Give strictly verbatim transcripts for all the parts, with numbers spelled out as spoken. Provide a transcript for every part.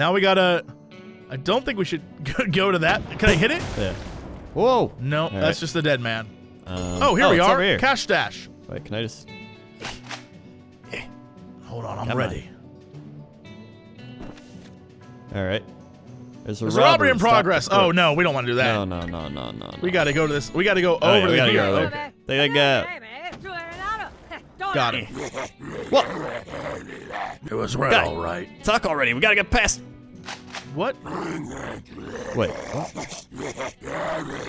Now we gotta... I don't think we should go to that. Can I hit it? Yeah. Whoa! No, all that's right. Just the dead man. Um, oh, here oh, we are. Here. Cash stash. Wait, can I just... Yeah. Hold on, I'm Come ready. On. All right. There's a There's robbery, robbery in progress. Oh, no, we don't want to do that. No, no, no, no, no. We gotta go to this. We gotta go oh, over yeah, the go over. Okay. They got... Got him. What? It was red, all right. Talk already. We gotta get past. What? Wait. What?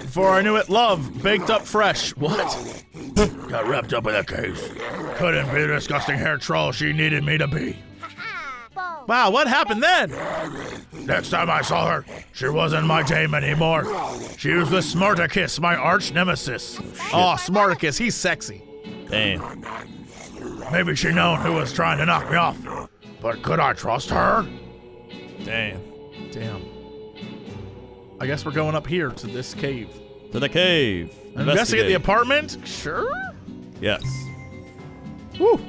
Before I knew it, love baked up fresh. What? Got wrapped up in a case. Couldn't be the disgusting hair troll she needed me to be. Wow, what happened then? Next time I saw her, she wasn't my dame anymore. She was the Smarticus, my arch nemesis. Aw, oh, Smarticus, he's sexy. Damn. Maybe she known who was trying to knock me off, but could I trust her? Damn. Damn. I guess we're going up here to this cave. To the cave. Investigate, Investigate the apartment? Sure? Yes. Woo.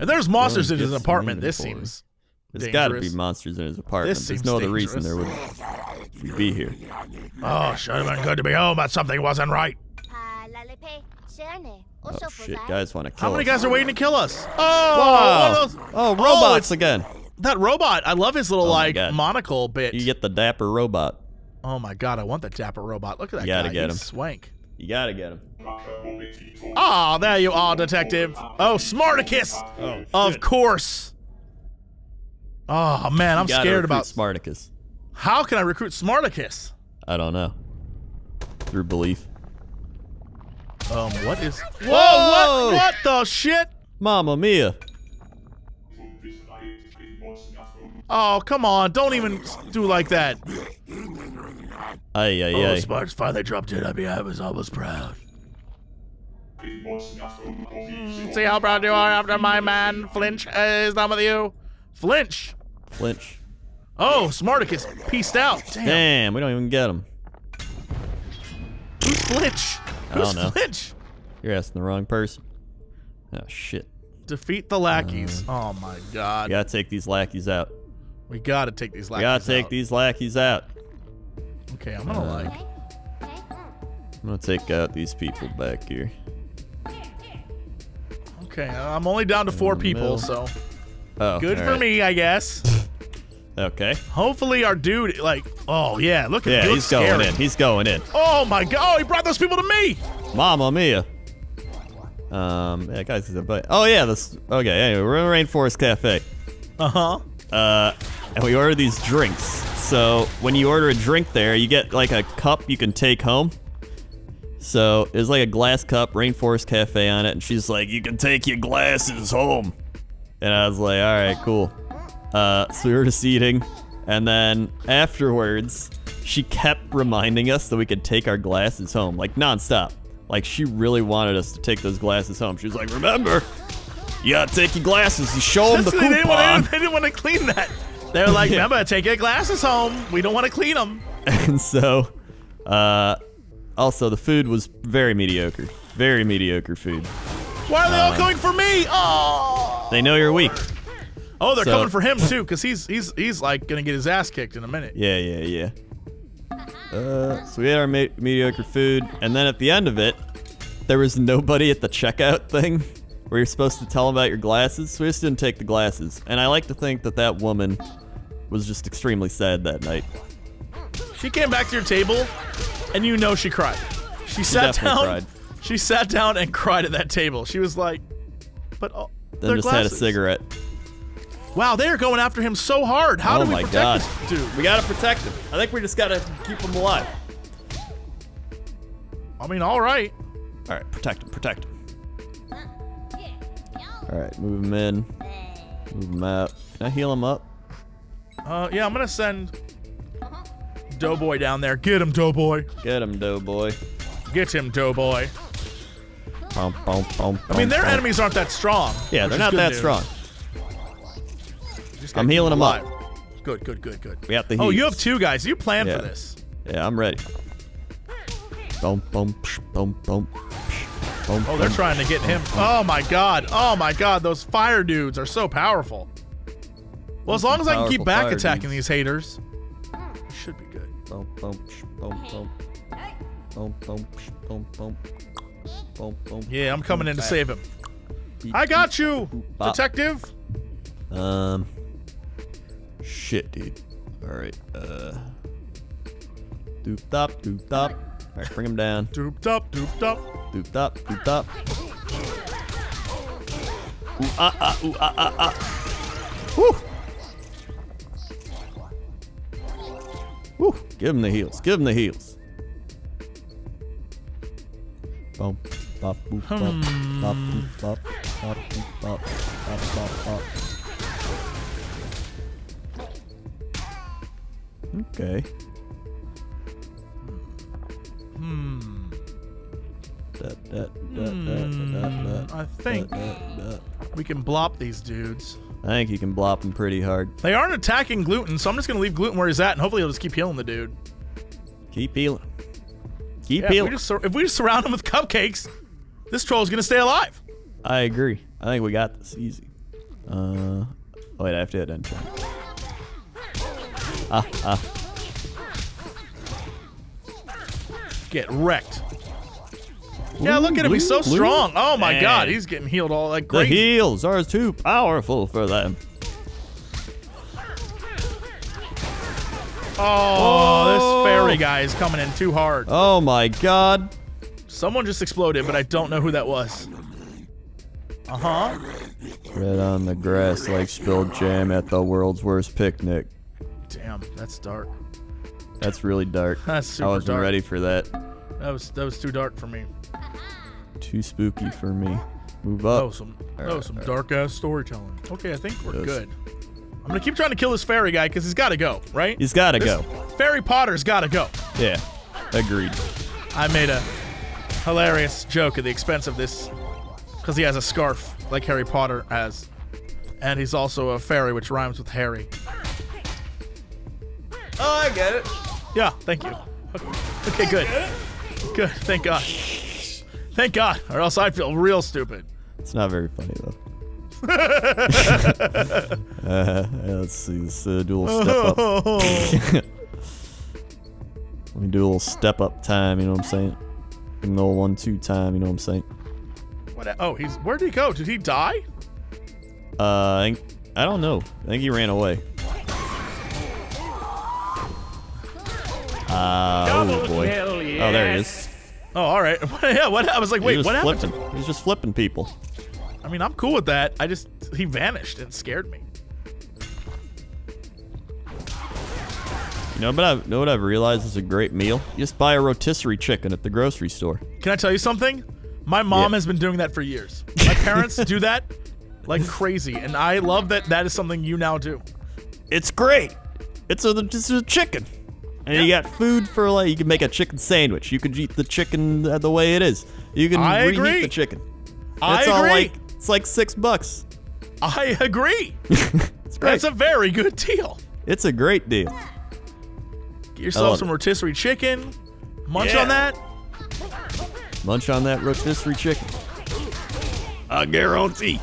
If there's monsters in his apartment, this seems There's dangerous. Gotta be monsters in his apartment. This seems There's no dangerous. Other reason there would be here. Oh, should've been good to be home, but something wasn't right. Oh shit, guys want to kill us. How many us? guys are waiting to kill us? Oh! Wow. Oh, robots oh, again. That robot, I love his little, oh like, God. monocle bit. You get the dapper robot. Oh my god, I want the dapper robot. Look at that you gotta guy, get him. swank. You gotta get him. Ah, oh, there you are, detective. Oh, Smarticus! Oh, of course. Oh man, I'm scared about- Smarticus. How can I recruit Smarticus? I don't know. Through belief. Um, what is- Whoa! Whoa! What, what the shit? Mamma mia. Oh, come on, don't even do like that. Aye, aye, oh, aye. Sparks finally dropped in. I mean, I was almost proud. Mm, see how proud you are after my man, Flinch, uh, is done with you. Flinch! Flinch. Oh, Smarticus pieced out. Damn. Damn, we don't even get him. Who's Flinch? I don't know. Flinch? You're asking the wrong person. Oh, shit. Defeat the lackeys. Uh, oh, my God. We gotta take these lackeys out. We gotta take these lackeys out. We gotta take out. these lackeys out. Okay, I'm gonna uh, like... I'm gonna take out these people back here. Okay, I'm only down to four people, so... Oh, Good for right. me, I guess. Okay. Hopefully our dude, like, oh yeah, look at yeah, he he's scary. going in. He's going in. Oh my god, oh, he brought those people to me. Mamma mia. Um, that yeah, guy's a but. Oh yeah, this. Okay, anyway, we're in the Rainforest Cafe. Uh huh. Uh, and we order these drinks. So when you order a drink there, you get like a cup you can take home. So it's like a glass cup, Rainforest Cafe on it, and she's like, "You can take your glasses home." And I was like, "All right, cool." Uh, so we were just eating, and then afterwards, she kept reminding us that we could take our glasses home, like nonstop. Like she really wanted us to take those glasses home. She was like, "Remember, you gotta take your glasses. You show them the coupon." They didn't want to, they didn't want to clean that. They were like, "Remember, take your glasses home. We don't want to clean them." And so, uh, also the food was very mediocre, very mediocre food. Why are they um, all coming for me? Oh! They know you're weak. Oh, they're so, coming for him too, cause he's he's he's like gonna get his ass kicked in a minute. Yeah, yeah, yeah. Uh, so we had our me mediocre food, and then at the end of it, there was nobody at the checkout thing where you're supposed to tell them about your glasses. So we just didn't take the glasses, and I like to think that that woman was just extremely sad that night. She came back to your table, and you know she cried. She, she sat down. Cried. She sat down and cried at that table. She was like, "But oh, then just glasses. Had a cigarette." Wow, they are going after him so hard. How oh do we protect God. this dude? We gotta protect him. I think we just gotta keep him alive. I mean, all right. All right, protect him, protect him. All right, move him in. Move him out. Can I heal him up? Uh, yeah, I'm gonna send Doughboy down there. Get him, Doughboy. Get him, Doughboy. Get him, Doughboy. Bum, bum, bum, I mean, their bum. enemies aren't that strong. Yeah, they're not that news. strong. I'm healing him up. Good, good, good, good. We have the heat. Oh, you have two guys. You planned yeah. for this. Yeah, I'm ready. Boom, boom, boom, boom. Oh, they're trying to get him. Oh my god. Oh my god. Those fire dudes are so powerful. Well, as long as I can keep back attacking these haters, should be good. Yeah, I'm coming in to save him. I got you, detective. Um, shit, dude. All right. Uh, doop top, doop top. All right, bring him down. Doop top, doop top, doop top, doop top. Ooh ah ah ooh ah ah ah. Woo. Woo. Give him the heels. Give him the heels. Boom. Bop, boop, bop, bop, boop, bop, bop, boop, bop, bop, bop, bop. Okay. Hmm. Da, da, da, da, da, da, da, I think da, da, da. we can blop these dudes. I think you can blop them pretty hard. They aren't attacking Gluten, so I'm just gonna leave Gluten where he's at, and hopefully he'll just keep healing the dude. Keep healing. Keep yeah, healing. If we, just, if we just surround him with cupcakes, this troll's gonna stay alive. I agree. I think we got this easy. Uh, wait, I have to hit end. Ah, ah. Get wrecked. Yeah, look at him. He's so strong. Oh my Man. God, he's getting healed all that great. The heals are too powerful for them. Oh, oh, this fairy guy is coming in too hard. Oh my God. Someone just exploded, but I don't know who that was. Uh-huh. Tread on the grass like spilled jam at the world's worst picnic. Damn, that's dark. That's really dark. That's super dark. I wasn't dark. ready for that. That was, that was too dark for me. Too spooky for me. Move up. Oh, some, right, oh, some right. dark ass storytelling. Okay, I think we're Those. good. I'm gonna keep trying to kill this fairy guy because he's gotta go, right? He's gotta this go. Fairy Potter's gotta go. Yeah, agreed. I made a hilarious joke at the expense of this because he has a scarf like Harry Potter has, and he's also a fairy, which rhymes with Harry. Oh, I get it. Yeah, thank you. Okay, okay good. Good, thank God. Thank God, or else I'd feel real stupid. It's not very funny, though. uh, yeah, let's see this uh, dual step up. Let me do a little step up time, you know what I'm saying? A little one two time, you know what I'm saying? What? Oh, he's where'd he go? Did he die? Uh, I, think, I don't know. I think he ran away. Uh, oh boy! Hell yes. Oh, there he is. Oh, all right. yeah, what? I was like, wait, was what flipping. happened? He's just flipping people. I mean, I'm cool with that. I just he vanished and scared me. You know, but I know what I've realized is a great meal. You just buy a rotisserie chicken at the grocery store. Can I tell you something? My mom yeah. has been doing that for years. My parents do that like crazy, and I love that. That is something you now do. It's great. It's a it's a chicken. And yeah. you got food for like you can make a chicken sandwich. You can eat the chicken the way it is. You can I reheat agree. the chicken. I it's agree. All like it's like six bucks. I agree. It's great. That's a very good deal. It's a great deal. Get yourself some rotisserie it. chicken. Munch yeah. on that. Munch on that rotisserie chicken. I guarantee.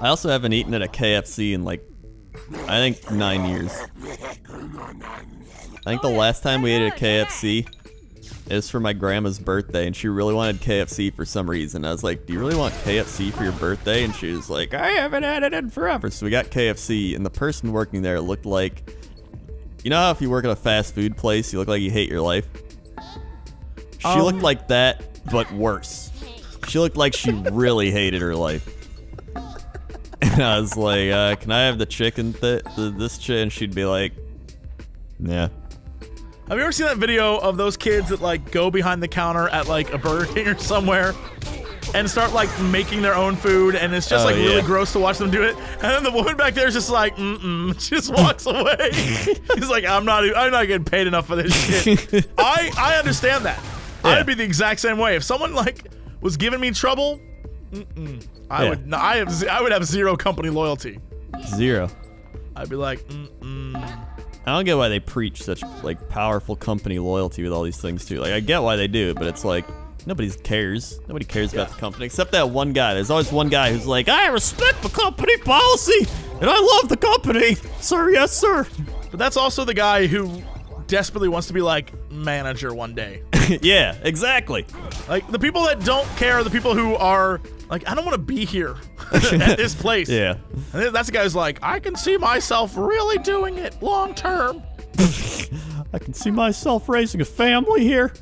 I also haven't eaten at a K F C in like. I think nine years. I think the last time we ate at a K F C is for my grandma's birthday, and she really wanted K F C for some reason. I was like, do you really want K F C for your birthday? And she was like, I haven't had it in forever. So we got K F C, and the person working there looked like, you know how if you work at a fast food place, you look like you hate your life? She um. looked like that, but worse. She looked like she really hated her life. And I was like, uh, can I have the chicken, th th this chicken? She'd be like, yeah. Have you ever seen that video of those kids that like go behind the counter at like a Burger King or somewhere and start like making their own food, and it's just oh, like yeah. really gross to watch them do it? And then the woman back there is just like, mm-mm, just walks away. She's like, I'm not, I'm not getting paid enough for this shit. I, I understand that. Yeah. I'd be the exact same way. If someone like was giving me trouble, mm-mm. I yeah. would no, I have I would have zero company loyalty. Zero. I'd be like, mm-mm. I don't get why they preach such like powerful company loyalty with all these things too. Like I get why they do, but it's like Nobody cares. Nobody cares yeah. about the company except that one guy. There's always one guy who's like, I respect the company policy and I love the company. Sir, yes, sir. But that's also the guy who desperately wants to be like manager one day. Yeah, exactly. Like the people that don't care are the people who are like, I don't want to be here at this place. Yeah. And that's the guy who's like, I can see myself really doing it long term. I can see myself raising a family here,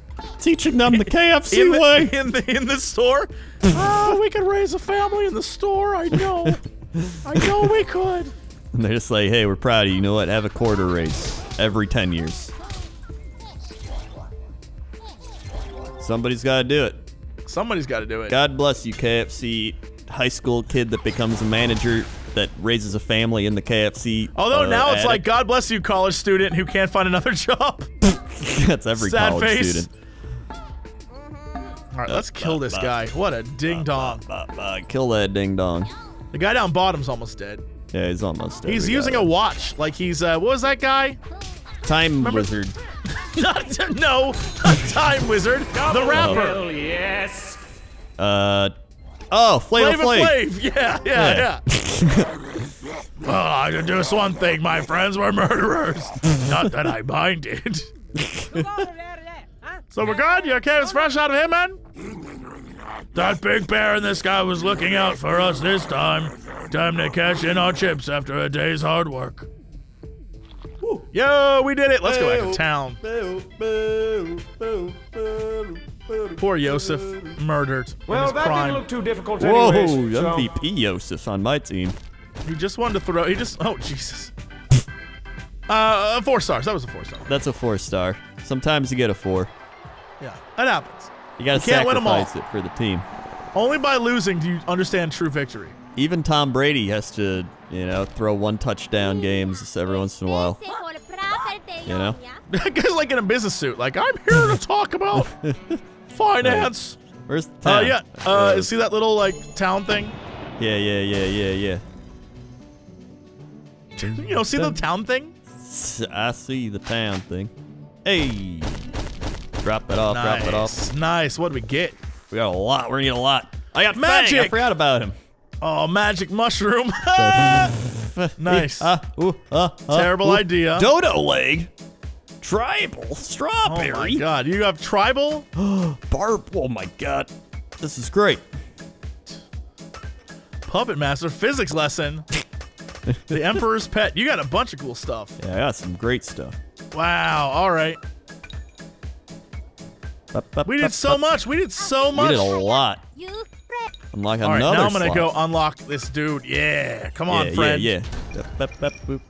teaching them the K F C in the, way. In the, in the store? Oh, uh, we could raise a family in the store, I know. I know we could. And they're just like, hey, we're proud of you. You know what? Have a quarter race every ten years. Somebody's got to do it. Somebody's got to do it. God bless you, K F C high school kid that becomes a manager that raises a family in the K F C. Although uh, now attic. It's like, God bless you, college student who can't find another job. That's every Sad college face. student. All right, uh, let's kill uh, this uh, guy. Uh, what a ding-dong. Uh, uh, uh, kill that ding-dong. The guy down bottom's almost dead. Yeah, he's almost dead. He's using guy. a watch. Like he's, uh, what was that guy? Time Remember? Wizard. not, no, not Time Wizard. The rapper. Oh, yes. Uh, oh, Flavor Flav. Flav. Yeah, yeah, yeah. yeah. Well, I can do this one thing, my friends, we're murderers. Not that I minded. So we're good? You okay? It's fresh out of here, man? That big bear in the sky was looking out for us this time. Time to cash in our chips after a day's hard work. Woo. Yo, we did it. Let's go back to town. Poor Yosef, murdered. Well, that prime. didn't look too difficult Whoa, anyways, so. M V P Yosef on my team. He just wanted to throw, he just, oh, Jesus. Uh, four stars, that was a four star. That's a four star. Sometimes you get a four. Yeah, that happens. You gotta you sacrifice it for the team. Only by losing do you understand true victory. Even Tom Brady has to, you know, throw one touchdown games every once in a while. You know? That guy's like in a business suit, like, I'm here to talk about finance. Right. Where's the town? Uh, yeah. Uh, yeah. See that little like town thing? Yeah, yeah, yeah, yeah, yeah. You know, see the town thing? I see the town thing. Hey, drop it off. Nice. Drop it off. Nice. What do we get? We got a lot. We're gonna get a lot. I got magic. Fang. I forgot about him. Oh, magic mushroom. Nice. Uh, ooh, uh, Terrible uh, ooh. idea. Dodo leg. Tribal strawberry. Oh my god, you have tribal? Barb. Oh my god, this is great. Puppet master physics lesson. The emperor's pet. You got a bunch of cool stuff. Yeah, I got some great stuff. Wow. All right. Bup, bup, we did bup, so bup. much. We did so much. We did a lot. Unlock another. All right, now I'm gonna slot. go unlock this dude. Yeah, come on, yeah, friend. Yeah, yeah. Bup, bup, bup,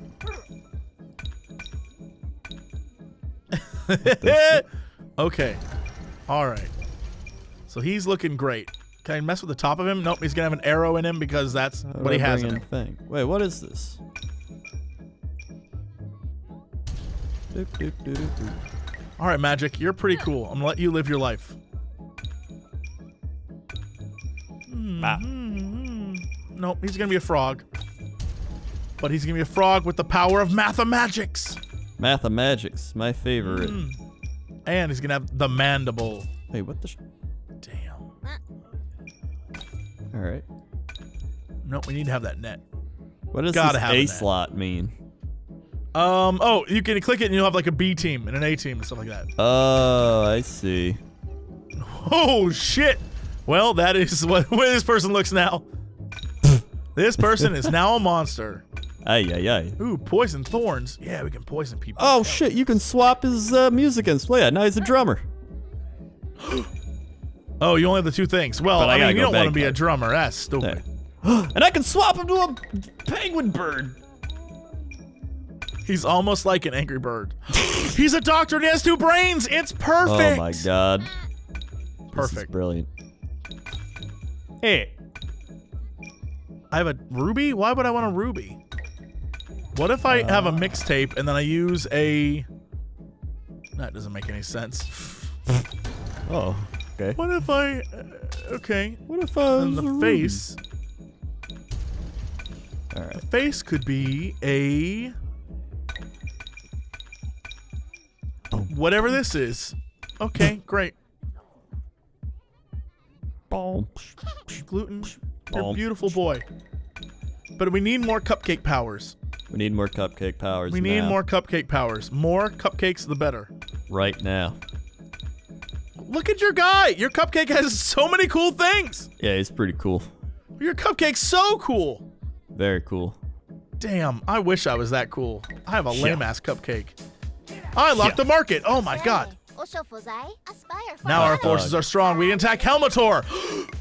boop. Okay. Alright. So he's looking great. Can I mess with the top of him? Nope, he's gonna have an arrow in him because that's How what he has in him. Thing? Wait, what is this? Alright, Magic, you're pretty cool. I'm gonna let you live your life. Ah. Nope, he's gonna be a frog. But he's gonna be a frog with the power of mathemagics. Mathemagics, my favorite. Mm. And he's gonna have the mandible. Hey, what the sh- Damn. Alright. Nope, we need to have that net. What does Gotta this A slot mean? Um, oh, you can click it and you'll have like a B team and an A team and stuff like that. Oh, I see. Oh, shit! Well, that is what where this person looks now. This person is now a monster. Ay, ay, ay. Ooh, poison thorns. Yeah, we can poison people. Oh, shit, you can swap his uh, music and play it. Now he's a drummer. Oh, you only have the two things. Well, but I, I mean, you don't want to be a drummer. That's stupid. Hey. And I can swap him to a penguin bird. He's almost like an angry bird. He's a doctor and he has two brains. It's perfect. Oh, my God. Perfect. This is brilliant. Hey. I have a ruby? Why would I want a ruby? What if I have a mixtape and then I use a... That doesn't make any sense. Oh, okay. What if I... Uh, okay. What if I... And the face... All right. The face could be a... Whatever this is. Okay, great. Gluten, you're a beautiful boy. But we need more cupcake powers. We need more cupcake powers We need now. more cupcake powers. More cupcakes, the better. Right now. Look at your guy! Your cupcake has so many cool things! Yeah, it's pretty cool. Your cupcake's so cool! Very cool. Damn, I wish I was that cool. I have a yeah. lame-ass cupcake. I locked yeah. the market! Oh my god! Now our forces uh, are strong. We attack Helmator!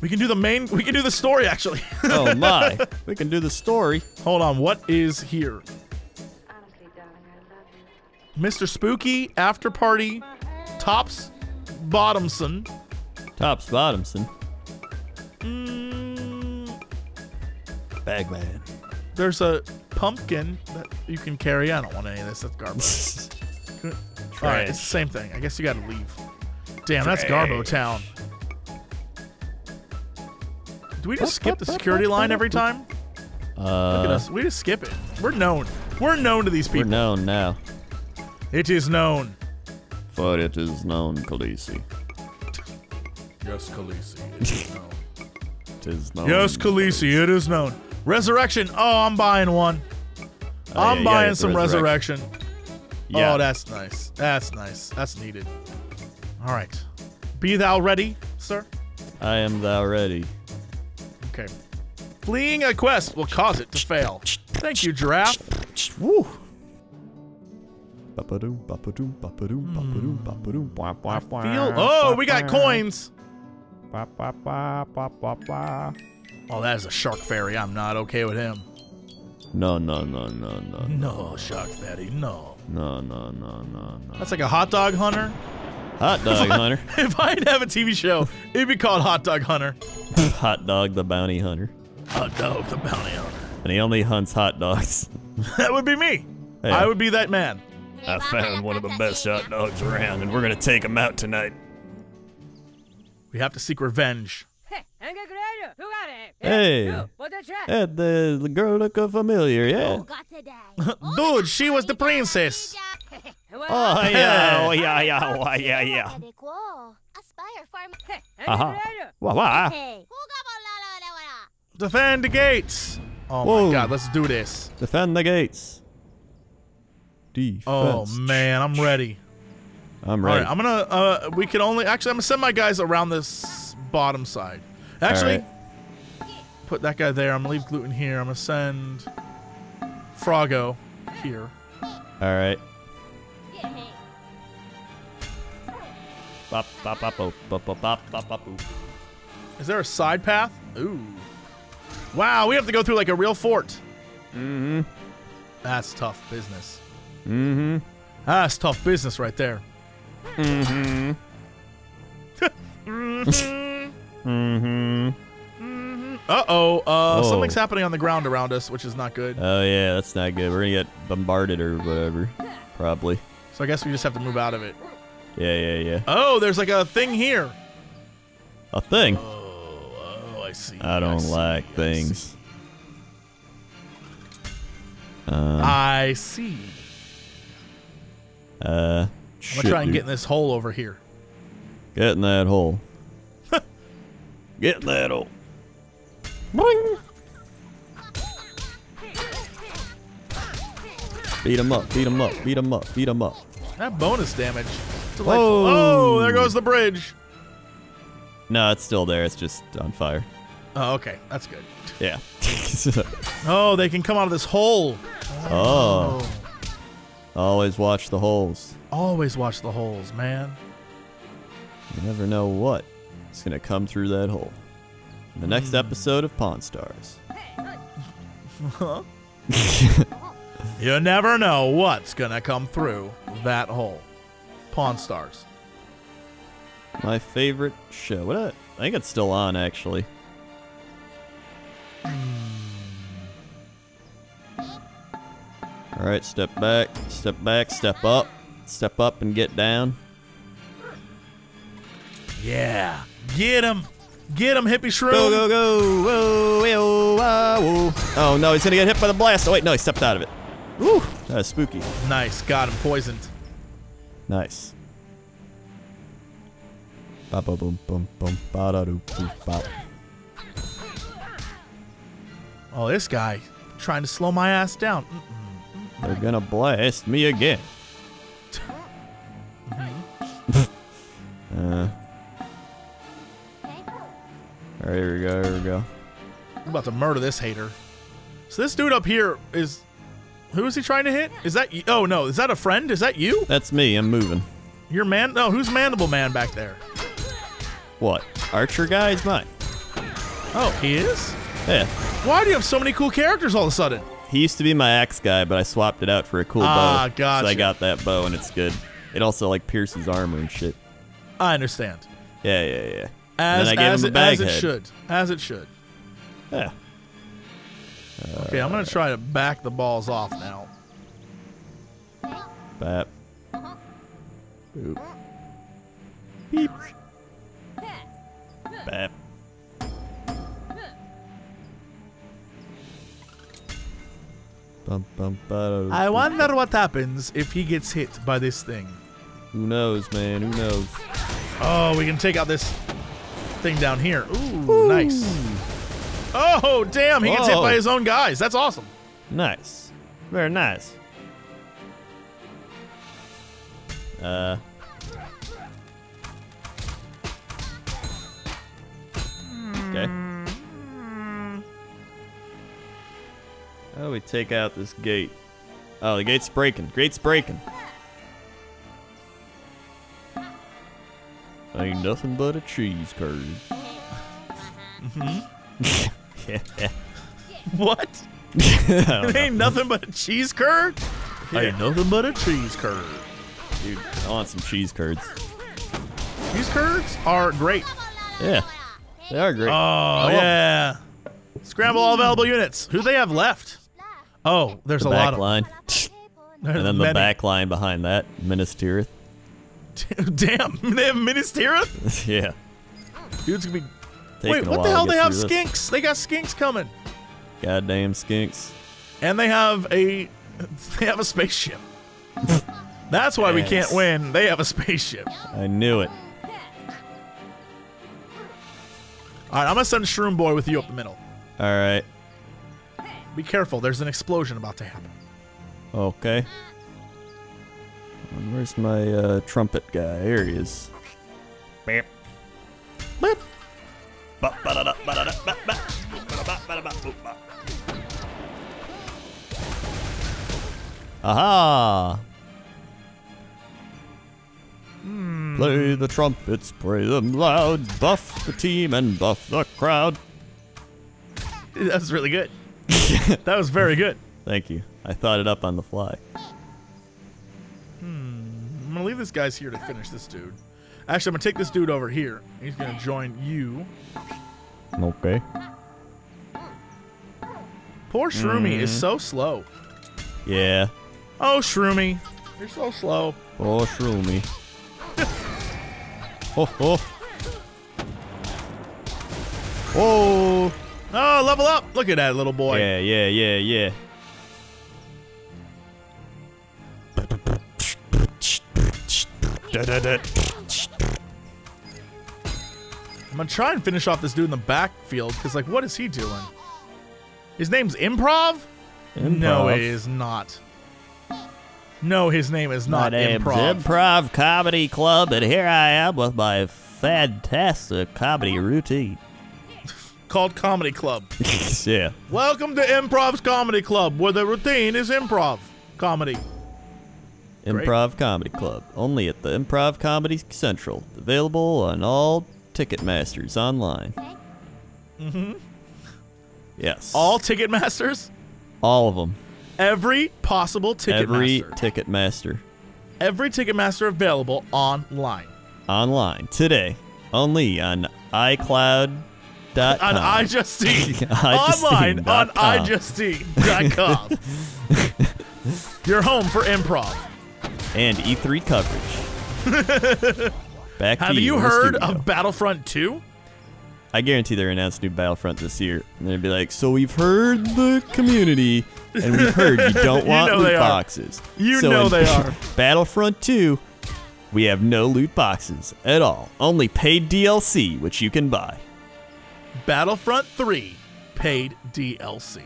We can do the main- we can do the story, actually. Oh my. We can do the story. Hold on, what is here? Honestly, darling, I love you. Mister Spooky, After Party, Tops Bottomson. Tops Bottomson? Mm. Bagman. There's a pumpkin that you can carry. I don't want any of this. That's garbage. Alright, it's the same thing. I guess you gotta leave. Damn, Trash. That's Garbo Town. Do we just skip the security line every time? Uh, Look at us. We just skip it. We're known. We're known to these people. We're known now. It is known. But it is known, Khaleesi. Yes, Khaleesi. It is known. It is known. Yes, Khaleesi. It is known. Resurrection. Oh, I'm buying one. Oh, I'm yeah, buying some resurrection. resurrection. Yeah. Oh, that's nice. That's nice. That's needed. All right. Be thou ready, sir? I am thou ready. Okay. Fleeing a quest will cause it to fail. Thank you, giraffe. Woo. Mm. I feel oh, we got coins. Oh, that is a shark fairy. I'm not okay with him. No, no, no, no, no. No, shark fairy, no. No, no, no, no, no. That's like a hot dog hunter. Hot dog if I, hunter. If I'd have a T V show, it'd be called Hot Dog Hunter. Hot Dog the Bounty Hunter. Hot Dog the Bounty Hunter. And he only hunts hot dogs. That would be me. Hey. I would be that man. I found one of the best hot dogs around, and we're gonna take him out tonight. We have to seek revenge. Hey, hey, the, the girl look familiar, yeah. Dude, she was the princess. Oh yeah, oh yeah, yeah, oh yeah, yeah. Uh-huh. Defend the gates. Oh Whoa. my God, let's do this. Defend the gates. Defense. Oh man, I'm ready. I'm ready. Right, I'm gonna. Uh, we can only actually. I'm gonna send my guys around this bottom side. Actually, right. Put that guy there. I'm gonna leave Gluten here. I'm gonna send Froggo here. Alright. Is there a side path? Ooh. Wow, we have to go through like a real fort. Mm-hmm. That's tough business. Mm-hmm. That's tough business right there. Mm-hmm. Mm-hmm. Mm-hmm. Mm-hmm. Uh-oh, uh, oh. something's happening on the ground around us, which is not good. Oh yeah, that's not good. We're gonna get bombarded or whatever, probably. So I guess we just have to move out of it. Yeah, yeah, yeah. Oh, there's like a thing here. A thing? Oh, oh I see. I don't I see, like I things. See. Um, I see. Uh, I'm gonna try and get in this hole over here. Get in that hole. Get that old. Boing. Beat him up, beat him up, beat him up, beat him up. That bonus damage. Oh, there goes the bridge. No, it's still there. It's just on fire. Oh, okay. That's good. Yeah. Oh, they can come out of this hole. Oh. Oh. Always watch the holes. Always watch the holes, man. You never know what. It's gonna come through that hole. In the next episode of Pawn Stars. Huh? You never know what's gonna come through that hole. Pawn Stars. My favorite show. What? I, I think it's still on actually. All right, step back, step back, step up, step up and get down. Yeah. Get him! Get him, hippie shrew! Go, go, go! Whoa, whoa, whoa, whoa. Oh no, he's gonna get hit by the blast! Oh wait, no, he stepped out of it. Woo! That was spooky. Nice, got him poisoned. Nice. Ba ba boom boom boom ba da doo boop bop. Oh, this guy trying to slow my ass down. Mm-mm. They're gonna blast me again. uh. All right, here we go, here we go. I'm about to murder this hater. So this dude up here is... Who is he trying to hit? Is that... Oh, no. Is that a friend? Is that you? That's me. I'm moving. You're man... No, who's Mandible Man back there? What? Archer guy is mine. Oh, he is? Yeah. Why do you have so many cool characters all of a sudden? He used to be my axe guy, but I swapped it out for a cool ah, bow. Ah, gotcha. So I got that bow, and it's good. It also, like, pierces armor and shit. I understand. Yeah, yeah, yeah. As, and then I as, gave him a as it head. should. As it should. Yeah. Uh, okay, I'm going to try to back the balls off now. Bap. Boop. Beep. Bap. Bum, bum, ba, I wonder what happens if he gets hit by this thing. Who knows, man? Who knows? Oh, we can take out this thing down here. Ooh, Ooh. nice. Oh, damn, he Whoa. gets hit by his own guys. That's awesome. Nice. Very nice. Uh. Okay. How do we take out this gate? Oh, the gate's breaking. Gate's breaking. Ain't nothing but a cheese curd. Mm-hmm. yeah. What? It ain't know. nothing but a cheese curd? Yeah. Ain't nothing but a cheese curd. Dude, I want some cheese curds. Cheese curds are great. Yeah. They are great. Oh, I yeah. Scramble all available units. Who do they have left? Oh, there's the a lot of line. And then the many. back line behind that. Minas Tirith. Damn, they have Minas Tirith? Yeah. Dude's gonna be... Wait, what the hell? They have skinks. This. They got skinks coming. Goddamn skinks. And they have a, they have a spaceship. That's why yes. we can't win. They have a spaceship. I knew it. All right, I'm gonna send Shroom Boy with you up the middle. All right. Be careful. There's an explosion about to happen. Okay. Where's my uh, trumpet guy? Here he is. Beep. Beep. Aha! Mm. Play the trumpets, play them loud, buff the team and buff the crowd. That was really good. That was very good. Thank you. I thought it up on the fly. Hmm. I'm gonna leave this guy's here to finish this dude. Actually, I'm going to take this dude over here. He's going to join you. Okay. Poor Shroomy mm. is so slow. Yeah. Oh, Shroomy. You're so slow. Oh, Shroomy. oh, oh. Oh. Oh, level up. Look at that little boy. Yeah, yeah, yeah, yeah. Da, da, da. I'm gonna try and finish off this dude in the backfield, because, like, what is he doing? His name's Improv? Improv. No, it is not. No, his name is not Improv. My name's Improv Comedy Club, and here I am with my fantastic comedy routine. Called Comedy Club. Yeah. Welcome to Improv's Comedy Club, where the routine is improv comedy. Improv Great. Comedy Club, only at the Improv Comedy Central. Available on all Ticketmasters online. Mm-hmm. Yes. All Ticketmasters? All of them. Every possible Ticketmaster. Every Ticketmaster. Every Ticketmaster available online. Online. Today. Only on iCloud dot com. On I Just Eat. Online on I Just Eat dot com. You're home for improv. And E three coverage. Back Have to you, you heard of Battlefront two? I guarantee they're announced new Battlefront this year. And they'd be like, so we've heard the community, and we've heard you don't want you know loot boxes. You so know they are. Battlefront two, we have no loot boxes at all. Only paid D L C, which you can buy. Battlefront three, paid D L C.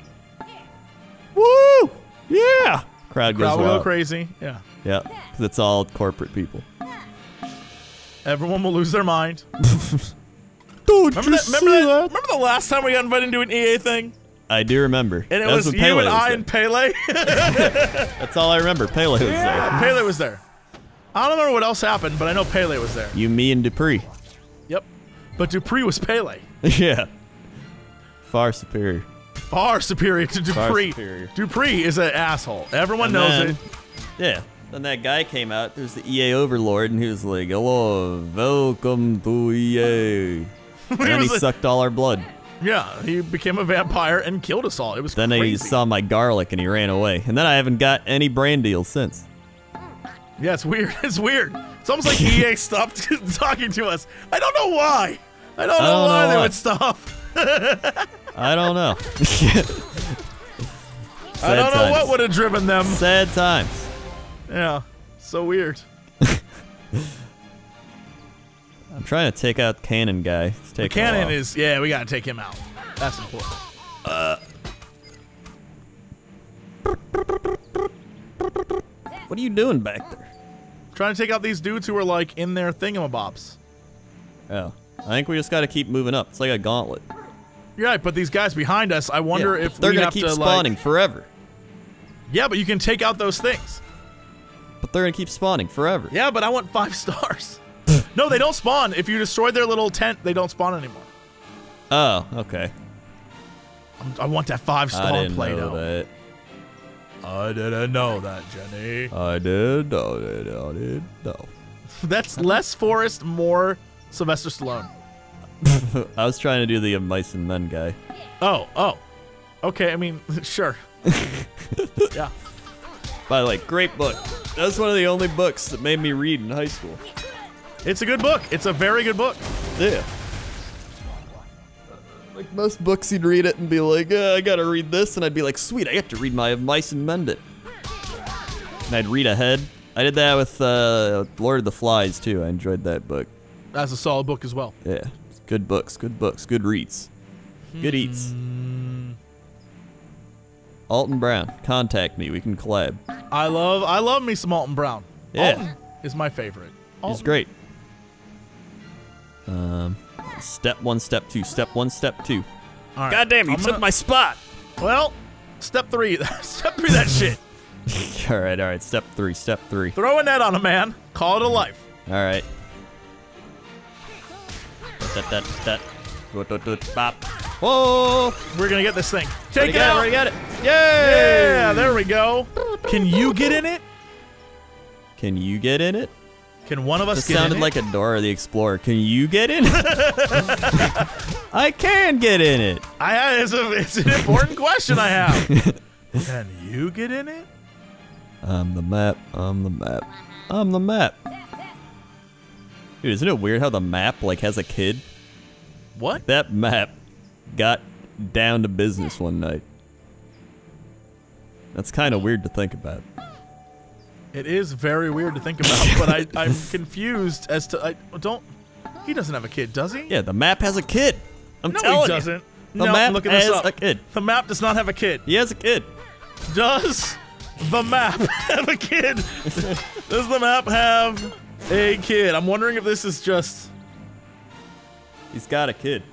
Woo! Yeah! Crowd goes wild. Crowd will go crazy. Yeah. Yeah, because it's all corporate people. Everyone will lose their mind. Dude, remember, that, remember, that? That? remember the last time we got invited to an E A thing? I do remember. And it that was, was you Pele and was I there. and Pele. That's all I remember. Pele was yeah. there. Pele was there. I don't remember what else happened, but I know Pele was there. You, me, and Dupree. Yep. But Dupree was Pele. Yeah. Far superior. Far superior to Dupree. Superior. Dupree is an asshole. Everyone and knows then, it. Yeah. Then that guy came out. There's the E A overlord, and he was like, "Hello, welcome to E A." and then he like, sucked all our blood. Yeah, he became a vampire and killed us all. It was. Then crazy. He saw my garlic and he ran away. And then I haven't got any brand deals since. Yeah, it's weird. It's weird. It's almost like E A stopped talking to us. I don't know why. I don't know, I don't why, know why they would stop. I don't know. I don't know times. what would have driven them. Sad times. Yeah, so weird. I'm trying to take out Cannon guy. Take Cannon is, yeah, we gotta take him out. That's important. Uh. What are you doing back there? Trying to take out these dudes who are like in their thingamabobs. Oh, I think we just gotta keep moving up. It's like a gauntlet. You're right, but these guys behind us, I wonder yeah, if they're we gonna have keep to, spawning like... forever. Yeah, but you can take out those things. But they're gonna keep spawning forever. Yeah, but I want five stars. No, they don't spawn. If you destroy their little tent, they don't spawn anymore. Oh, okay. I'm, I want that five star Play-Doh. I didn't know that, Jenny. I did, I did, I did, no. That's less Forrest, more Sylvester Stallone. I was trying to do the Mice and Men guy. Oh, oh. Okay, I mean, sure. Yeah. By like, great book. That's one of the only books that made me read in high school. It's a good book. It's a very good book. Yeah. Like most books, you'd read it and be like, uh, I gotta read this, and I'd be like, sweet, I have to read my Mice and Mend It. And I'd read ahead. I did that with uh, Lord of the Flies too. I enjoyed that book. That's a solid book as well. Yeah. Good books. Good books. Good reads. Good eats. Mm. Alton Brown, contact me. We can collab. I love, I love me some Alton Brown. Yeah. Alton is my favorite. Alton. He's great. Um, step one, step two, step one, step two. All right. God damn, you I'm took gonna... my spot. Well, step three, step three, that shit. all right, all right, step three, step three. Throw a net on him, man. Call it a life. All right. That, that, that. Bop. Whoa! We're gonna get this thing. Take already it out. Already got it. Yay! Yeah, there we go. Can you get in it? Can you get in it? Can one of us get in it? It sounded like a Dora the Explorer. Can you get in it? I can get in it. I, it's, a, it's an important question I have. Can you get in it? I'm the map. I'm the map. I'm the map. Dude, isn't it weird how the map, like, has a kid? What? That map got down to business one night. That's kind of weird to think about. It is very weird to think about, but I, I'm confused as to I don't. He doesn't have a kid, does he? Yeah, the map has a kid. I'm no, telling he doesn't. You. The no, map look has this up. a kid. The map does not have a kid. He has a kid. Does the map have a kid? Does the map have a kid? I'm wondering if this is just. He's got a kid.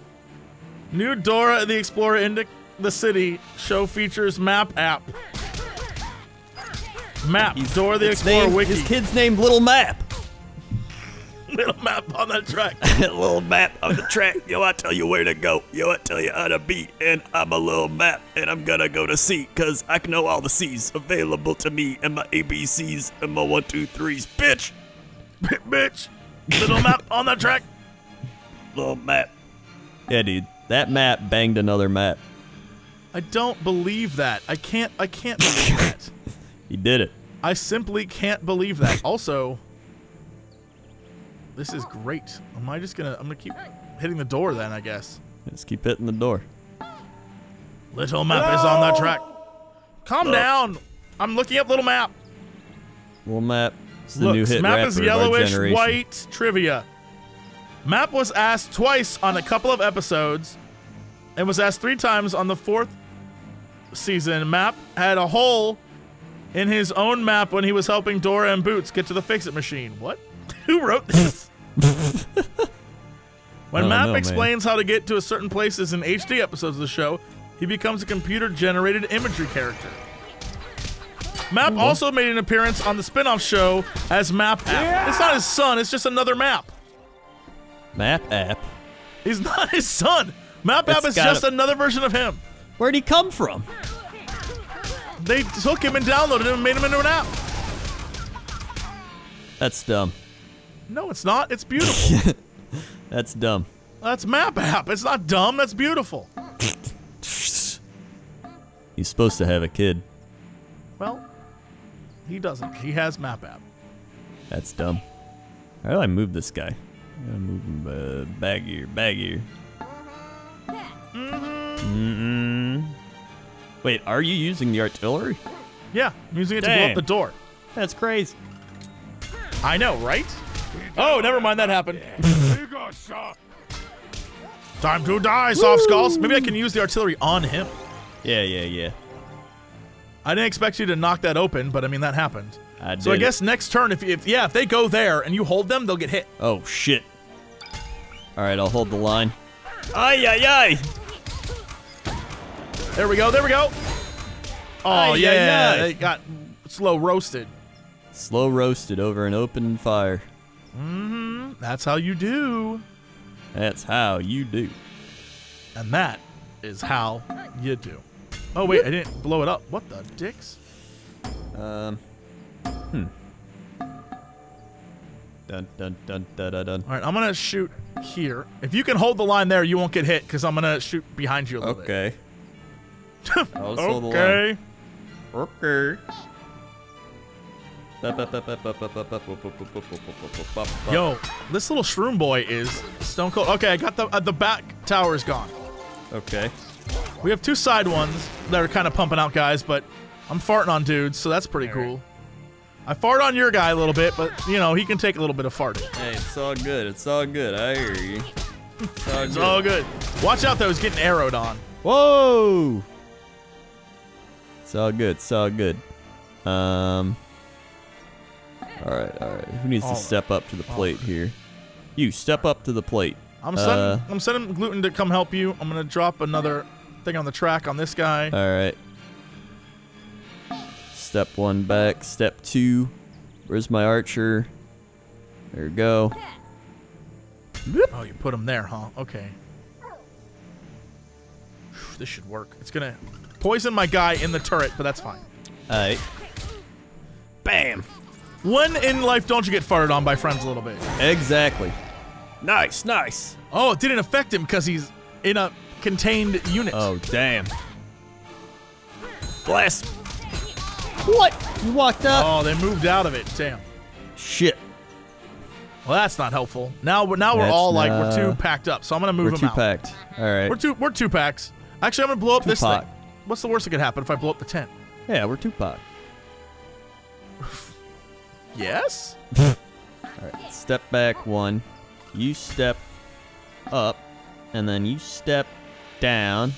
New Dora the Explorer into the city show features map app. Map, He's, Dora the Explorer named, wiki. His kid's named Little Map. Little Map on the track. Little Map on the track. Yo, I tell you where to go. Yo, I tell you how to beat. And I'm a little map. And I'm gonna go to sea. Cause I can know all the C's available to me. And my A B C's. And my one, two, threes. Bitch. B bitch. Little Map on the track. Little Map. Yeah, dude. That map banged another map. I don't believe that. I can't, I can't believe that. He did it. I simply can't believe that. Also, this is great. Am I just gonna? I'm gonna keep hitting the door then, I guess. Let's keep hitting the door. Little Map Hello? is on the track. Calm oh. down. I'm looking up Little Map. Little Map. It's the Look, new hit map is yellowish white trivia. Map was asked twice on a couple of episodes and was asked three times on the fourth season map, had a hole in his own map when he was helping Dora and Boots get to the Fix-It machine. What? Who wrote this? When Map know, explains man. how to get to a certain places in H D episodes of the show, he becomes a computer-generated imagery character. Map Ooh. also made an appearance on the spin-off show as Map App. Yeah. It's not his son, it's just another Map. Map App? He's not his son! Map it's App is just a... another version of him. Where'd he come from? They took him and downloaded him and made him into an app. That's dumb. No, it's not. It's beautiful. That's dumb. That's Map App. It's not dumb. That's beautiful. He's supposed to have a kid. Well, he doesn't. He has Map App. That's dumb. How do I move this guy? I'm gonna move him uh, baggier, baggier. Mm-mm. Wait, are you using the artillery? Yeah, I'm using it Dang. to blow up the door. That's crazy. I know, right? Oh, never mind, that happened. Time to die, Soft Woo! Skulls. Maybe I can use the artillery on him. Yeah, yeah, yeah. I didn't expect you to knock that open, but I mean, that happened. I did. So I guess next turn, if, if yeah, if they go there and you hold them, they'll get hit. Oh, shit. All right, I'll hold the line. Ay, ay, ay. There we go, there we go. Oh, aye, yeah, yeah, yeah, they got slow roasted. Slow roasted over an open fire. Mm-hmm, that's how you do. That's how you do. And that is how you do. Oh, wait, I didn't blow it up. What the dicks? Um, hmm. Dun, dun, dun, dun, dun, dun. All right, I'm gonna shoot here. If you can hold the line there, you won't get hit, because I'm gonna shoot behind you a little okay. bit. Okay. Okay. Okay. Yo, this little shroom boy is stone cold. Okay, I got the uh, the back tower is gone. Okay. We have two side ones that are kind of pumping out guys, but I'm farting on dudes, so that's pretty cool. I fart on your guy a little bit, but you know he can take a little bit of farting. Hey, it's all good. It's all good. I hear you. It's all, it's good. all good. Watch out though, he's getting arrowed on. Whoa! It's all good, it's all good. Um, alright, alright. Who needs all to step up to the plate here? You, step up to the plate. I'm uh, sending I'm sending Gluten to come help you. I'm gonna drop another thing on the track on this guy. Alright. Step one back, step two. Where's my archer? There we go. Oh, you put him there, huh? Okay. This should work. It's gonna poison my guy in the turret, but that's fine. Alright. Bam! When in life don't you get farted on by friends a little bit? Exactly. Nice, nice. Oh, it didn't affect him because he's in a contained unit. Oh, damn. Blast. What? You walked up? Oh, they moved out of it. Damn. Shit. Well, that's not helpful. Now, now we're that's all like, we're too packed up, so I'm gonna move him out. We're too packed. Alright. We're two, we're two packs. Actually, I'm gonna blow up Tupac. this thing. What's the worst that could happen if I blow up the tent? Yeah, we're Tupac. Yes? Alright, step back one. You step up. And then you step down.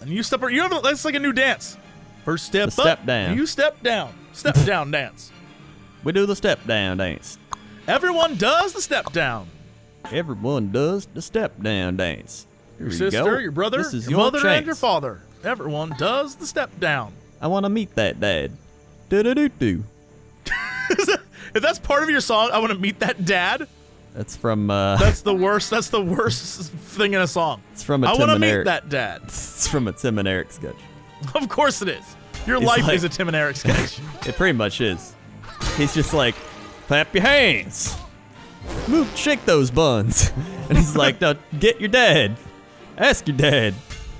And you step, you have, that's like a new dance. First step the up. Step down. You step down. Step down dance. We do the step down dance. Everyone does the step down. Everyone does the step down dance. Your sister, go. your brother, your, your mother, chance. and your father. Everyone does the step down. I want to meet that dad. Do do do do. that, if that's part of your song, I want to meet that dad. That's from. Uh, that's the worst. That's the worst thing in a song. It's from a I Tim and Eric. I want to meet that dad. It's from a Tim and Eric sketch. Of course it is. Your He's life like, is a Tim and Eric sketch. It pretty much is. He's just like, clap your hands, move, shake those buns, and he's like, now get your dad. Ask your dad.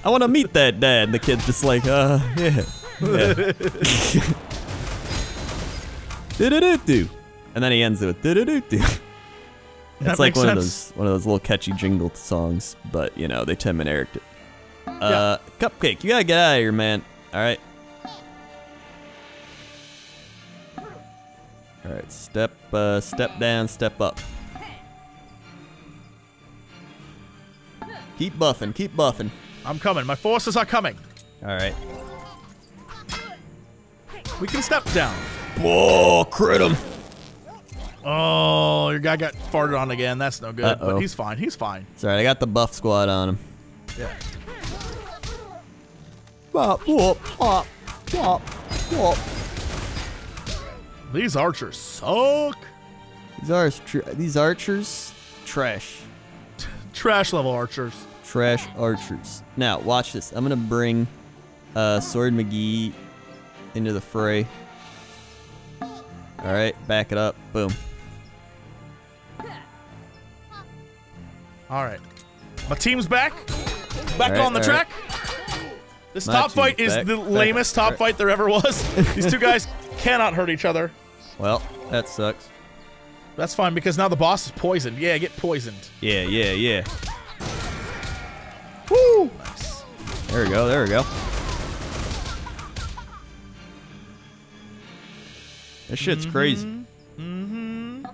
I want to meet that dad. And the kid's just like, uh, yeah. yeah. Do-do-do-do. And then he ends it with do-do-do-do. It's like one sense. of those one of those little catchy jingle songs, but you know, they Tim and Eric did. Uh, yeah. Cupcake, you gotta get out of here, man. Alright. Alright, step uh, step down, step up. Keep buffing, keep buffing. I'm coming. My forces are coming. Alright. We can step down. Whoa, crit him. Oh, your guy got farted on again. That's no good. Uh-oh. But he's fine. He's fine. It's alright. I got the buff squad on him. Yeah. Bop, whoop, pop, pop, pop. These archers suck. These are these archers trash. Trash level archers. Trash archers. Now, watch this. I'm gonna bring uh, Sword McGee into the fray. Alright, back it up. Boom. Alright. My team's back. Back right, on the track. Right. This My top fight is back, the back, lamest top right. fight there ever was. These two guys cannot hurt each other. Well, that sucks. That's fine, because now the boss is poisoned. Yeah, get poisoned. Yeah, yeah, yeah. Woo! Nice. There we go, there we go. This shit's mm-hmm. crazy. Mm-hmm.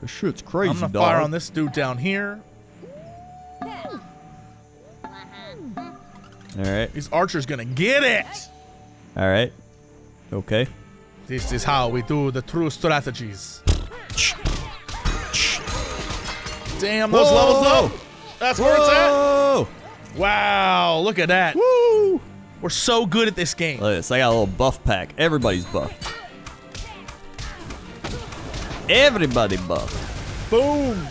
This shit's crazy, dog. I'm gonna dog. fire on this dude down here. Alright. These archers gonna get it! Alright. Okay. This is how we do the true strategies. Damn, those Whoa! levels low. That's Whoa! where it's at. Wow, look at that. Woo! We're so good at this game. Look at this. I got a little buff pack. Everybody's buffed. Everybody buffed. Boom.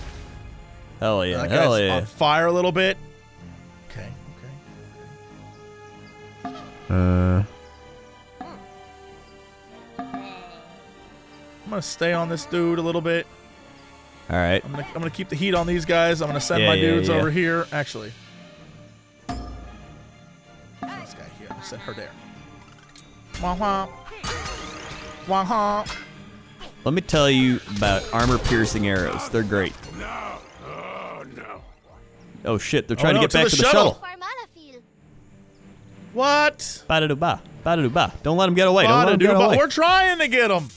Hell yeah. That guy's Hell yeah. on fire a little bit. Okay. Okay. Uh. I'm gonna stay on this dude a little bit. All right. I'm gonna, I'm gonna keep the heat on these guys. I'm gonna send yeah, my dudes yeah, yeah. over here. Actually, this guy here. I'm gonna send her there. Wah -wah. Wah -wah. Let me tell you about armor-piercing arrows. They're great. No, oh no. Oh shit! They're trying oh, no, to get to back the to the shuttle. shuttle. What? Ba-da-do-ba. Ba-da-do-ba. Don't let them get away. Don't let them get away. We're trying to get them.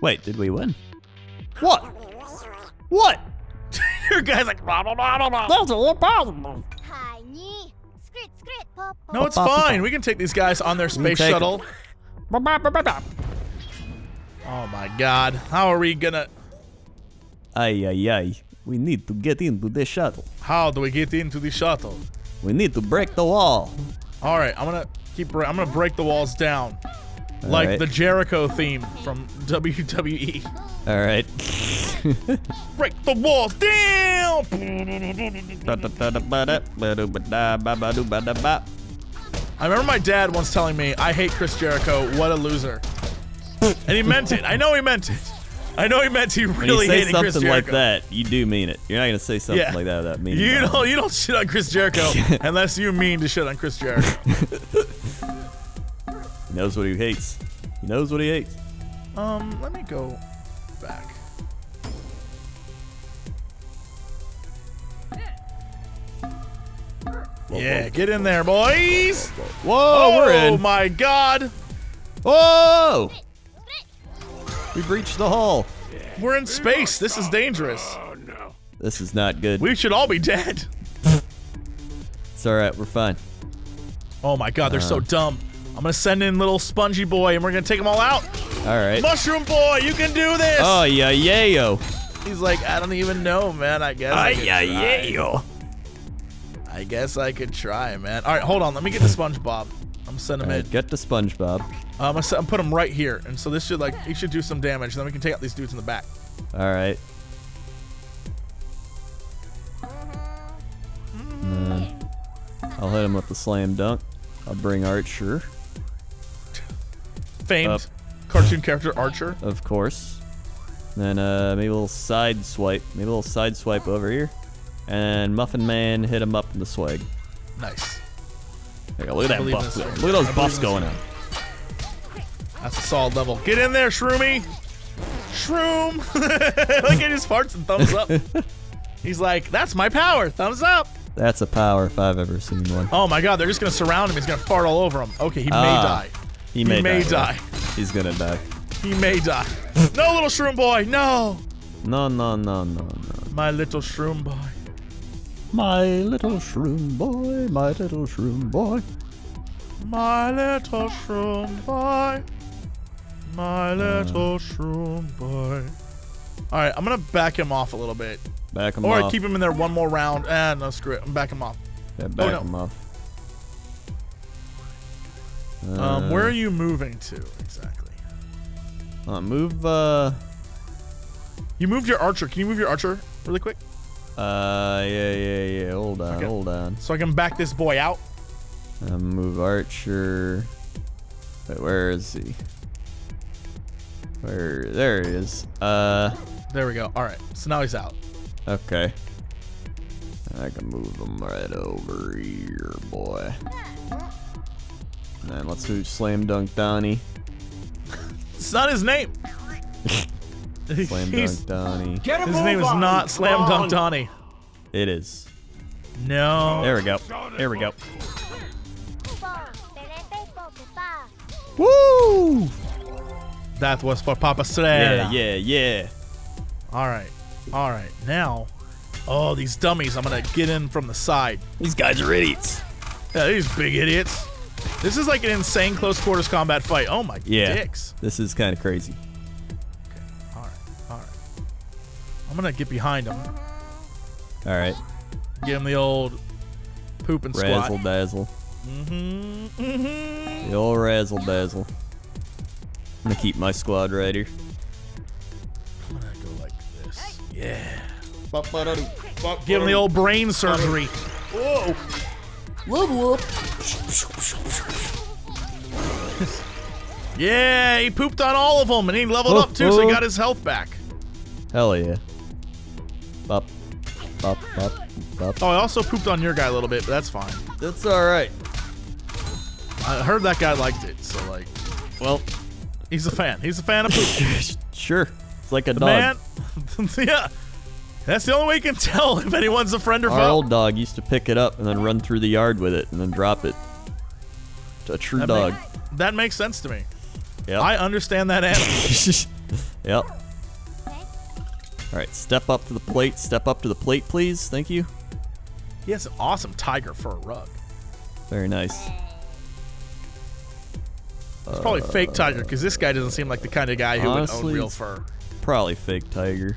Wait, did we win? What? What? Your guy's like, blah, blah, blah, blah, blah. No, it's fine. We can take these guys on their space shuttle. Oh my god. How are we gonna... Ay, ay, ay. We need to get into the shuttle. How do we get into the shuttle? We need to break the wall. Alright, I'm gonna keep... I'm gonna break the walls down. Like right. the Jericho theme from W W E. All right. Break the walls down! I remember my dad once telling me, I hate Chris Jericho, what a loser. And he meant it. I know he meant it. I know he meant he really hated Chris Jericho. When you say something like that, you do mean it. You're not going to say something yeah. like that without meaning it. You don't, you don't shit on Chris Jericho unless you mean to shit on Chris Jericho. He knows what he hates. He knows what he hates. Um, let me go back. Whoa, yeah, whoa, get in there, boys! Whoa, whoa, whoa, we're in! Oh my god! Whoa! We breached the hull. Yeah. We're in space. This is dangerous. Oh no! This is not good. We should all be dead. It's all right. We're fine. Oh my god, they're um, so dumb. I'm gonna send in little Spongy Boy, and we're gonna take them all out. All right. Mushroom Boy, you can do this. Oh yeah, yeah yo. He's like, I don't even know, man. I guess. Oh I yeah, yeah yo. I guess I could try, man. All right, hold on. Let me get the SpongeBob. I'm sending him right, in. Get the SpongeBob. Um, I'm gonna put him right here, and so this should like he should do some damage. Then we can take out these dudes in the back. All right. Mm. I'll hit him with the slam dunk. I'll bring Archer. Famed Up. cartoon character Archer. Of course. Then uh, maybe a little side swipe. Maybe a little side swipe over here. And Muffin Man hit him up in the swag. Nice. There you go. Look at that buff. Look at those buffs going out. That's a solid level. Get in there, Shroomy. Shroom. Look at his farts and thumbs up. He's like, that's my power. Thumbs up. That's a power if I've ever seen one. Oh my god, they're just gonna surround him. He's gonna fart all over him. Okay, he uh, may die. He may, he may die. die. He's gonna die. He may die. No, little shroom boy, no! No, no, no, no, no. My little shroom boy. My little shroom boy. My little shroom boy. My little shroom boy. My little uh. shroom boy. Alright, I'm gonna back him off a little bit. Back him or off. Or keep him in there one more round. Ah, no, screw it. I'm back him off. Yeah, back oh, no. him off. Um, uh, where are you moving to exactly? Uh, move, uh... You moved your archer. Can you move your archer really quick? Uh, yeah, yeah, yeah. Hold on, okay. hold on. So I can back this boy out. Uh, move archer. Wait, where is he? Where? There he is. Uh... There we go. All right. So now he's out. Okay. I can move him right over here, boy. And let's do Slam Dunk Donnie. It's not his name. Slam Dunk Donnie. His name is not Slam Dunk Donnie. It is. No. There we go. There we go. Woo! That was for Papa Sreda. Yeah, yeah, yeah. All right. All right. Now, oh, these dummies. I'm going to get in from the side. These guys are idiots. Yeah, these big idiots. This is like an insane close quarters combat fight. Oh my yeah, dicks. This is kind of crazy. Okay. All right. All right. I'm going to get behind him. All right. Give him the old poop and squat. Razzle dazzle. Mm-hmm. Mm-hmm. The old razzle dazzle. I'm going to keep my squad right here. I'm going to go like this. Yeah. Give him the old brain surgery. Whoa. Level up. Yeah, he pooped on all of them, and he leveled oh, up too, oh. so he got his health back. Hell yeah. Bop, bop, bop, bop. Oh, I also pooped on your guy a little bit, but that's fine. That's all right. I heard that guy liked it, so like, well, he's a fan. He's a fan of poop. Sure, it's like a the dog. Man, yeah. That's the only way you can tell if anyone's a friend or foe. Our old dog used to pick it up and then run through the yard with it and then drop it. A true that dog. Make, that makes sense to me. Yep. I understand that animal. Yep. All right, step up to the plate. Step up to the plate, please. Thank you. He has an awesome tiger for a rug. Very nice. It's uh, probably fake tiger because this guy doesn't seem like the kind of guy who honestly, would own real fur. Probably fake tiger.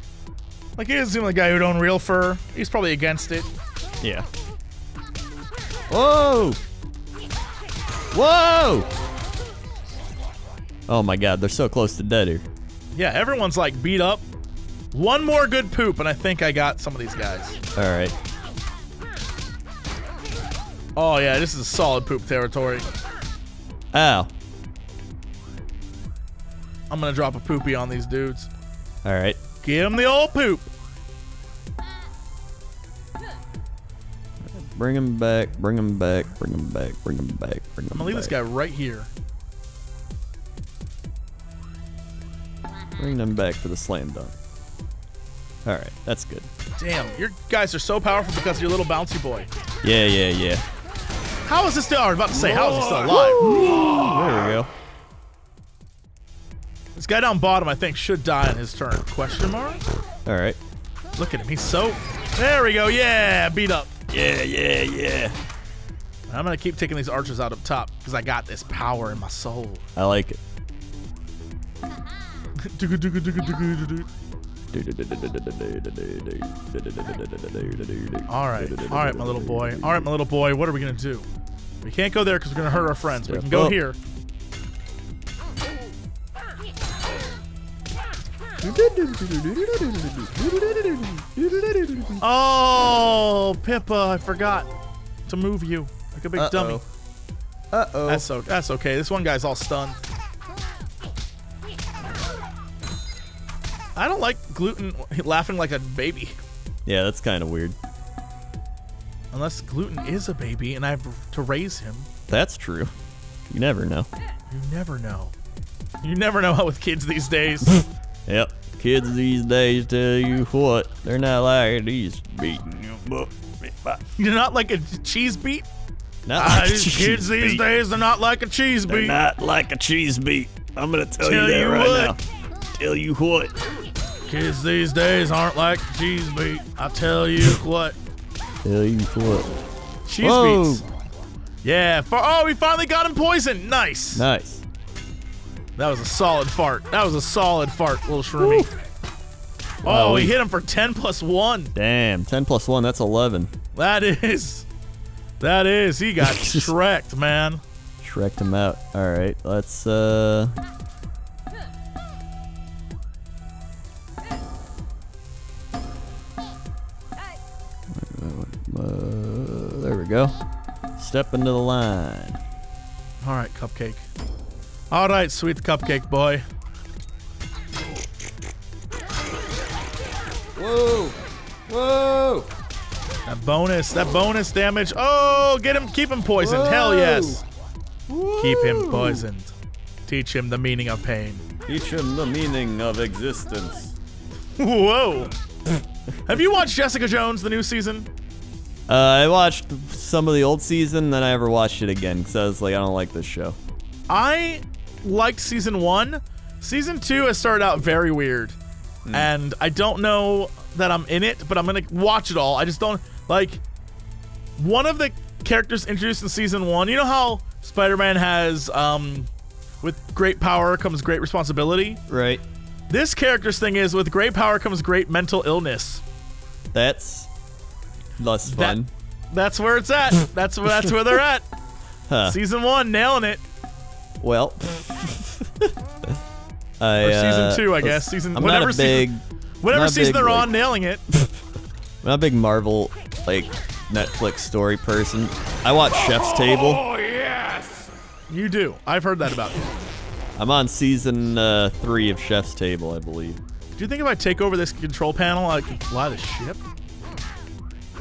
Like, he doesn't seem like a guy who'd own real fur. He's probably against it. Yeah. Whoa! Whoa! Oh my god, they're so close to dead here. Yeah, everyone's like beat up. One more good poop, and I think I got some of these guys. Alright. Oh yeah, this is solid poop territory. Ow. I'm gonna drop a poopy on these dudes. Alright. Give him the old poop. Bring him back, bring him back, bring him back, bring him back, bring him back. I'm gonna leave this guy right here. Bring them back for the slam dunk. Alright, that's good. Damn, your guys are so powerful because of your little bouncy boy. Yeah, yeah, yeah. How is this still? I was about to say, how is this still alive? Whoa. There we go. This guy down bottom, I think, should die on his turn. Question mark? All right. Look at him. He's so... There we go. Yeah. Beat up. Yeah, yeah, yeah. I'm going to keep taking these archers out up top because I got this power in my soul. I like it. All right. All right, my little boy. All right, my little boy. What are we going to do? We can't go there because we're going to hurt our friends. We can go here. Oh, Pippa, I forgot to move you like a big uh-oh. dummy. Uh-oh. That's, so, that's okay. This one guy's all stunned. I don't like Gluten laughing like a baby. Yeah, that's kind of weird. Unless Gluten is a baby and I have to raise him. That's true. You never know. You never know. You never know how with kids these days. Yep, kids these days tell you what, they're not like these beat. You're not like a cheese beat? Not like uh, a these cheese kids beat. These days, they're not like a cheese beat. They're not like a cheese beat. I'm gonna tell, tell you that you right what. now. Tell you what. Kids these days aren't like cheese beat. I tell you what. Tell you what. Cheese Whoa. beats. Yeah. For, oh, we finally got him poisoned. Nice. Nice. That was a solid fart. That was a solid fart, little shroomy. Wow. Oh, we hit him for ten plus one. Damn. ten plus one. That's eleven. That is. That is. He got Shrek'd, man. Shrek'd him out. All right. Let's, uh. Uh, there we go. Step into the line. All right, Cupcake. All right, sweet Cupcake boy. Whoa! Whoa! That bonus, that bonus damage. Oh, get him, keep him poisoned. Whoa. Hell yes. Woo. Keep him poisoned. Teach him the meaning of pain. Teach him the meaning of existence. Whoa! Have you watched Jessica Jones, the new season? Uh, I watched some of the old season, then I never watched it again, because I was like, I don't like this show. I liked season one. Season two has started out very weird, mm. and I don't know that I'm in it, but I'm going to watch it all. I just don't, like, one of the characters introduced in season one, you know how Spider-Man has, um, with great power comes great responsibility? Right. This character's thing is, with great power comes great mental illness. That's... less fun. That, that's where it's at. That's where that's where they're at. Huh. Season one, nailing it. Well, I, or season uh, two, I guess. Season I'm whatever not a big, season, whatever season big, they're like, on, nailing it. I'm not a big Marvel like Netflix story person. I watch Chef's Table. Oh yes, you do. I've heard that about you. I'm on season uh, three of Chef's Table, I believe. Do you think if I take over this control panel, I can fly the ship?